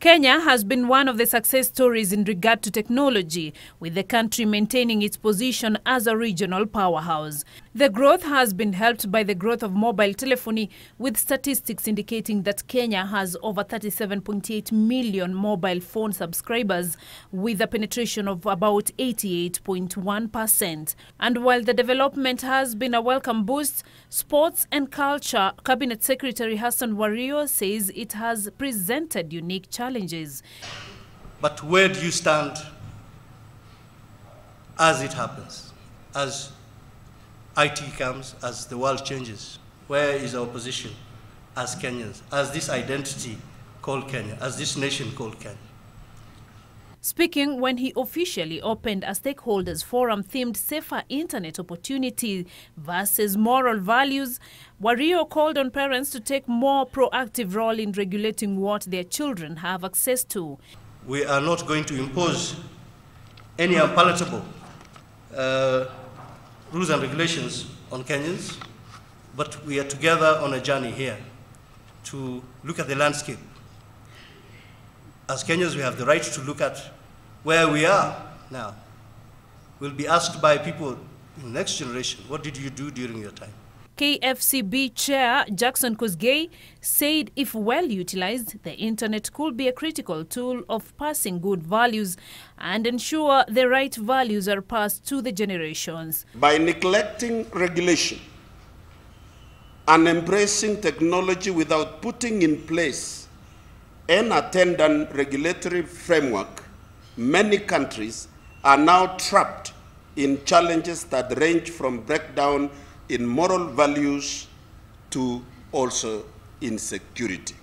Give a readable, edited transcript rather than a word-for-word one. Kenya has been one of the success stories in regard to technology, with the country maintaining its position as a regional powerhouse. The growth has been helped by the growth of mobile telephony, with statistics indicating that Kenya has over 37.8 million mobile phone subscribers, with a penetration of about 88.1%. And while the development has been a welcome boost, Sports and Culture Cabinet Secretary Hassan Wario says it has presented unique challenges. But where do you stand as it happens, as IT comes, as the world changes? Where is our position as Kenyans, as this identity called Kenya, as this nation called Kenya? Speaking when he officially opened a stakeholders forum themed Safer Internet Opportunity versus Moral Values, Wario called on parents to take more proactive role in regulating what their children have access to. We are not going to impose any unpalatable rules and regulations on Kenyans, but we are together on a journey here to look at the landscape. As Kenyans, we have the right to look at where we are now. We'll be asked by people in the next generation, what did you do during your time? KFCB Chair Jackson Kosgei said if well utilized, the internet could be a critical tool of passing good values and ensure the right values are passed to the generations. By neglecting regulation and embracing technology without putting in place an attendant regulatory framework, many countries are now trapped in challenges that range from breakdown in moral values to also insecurity.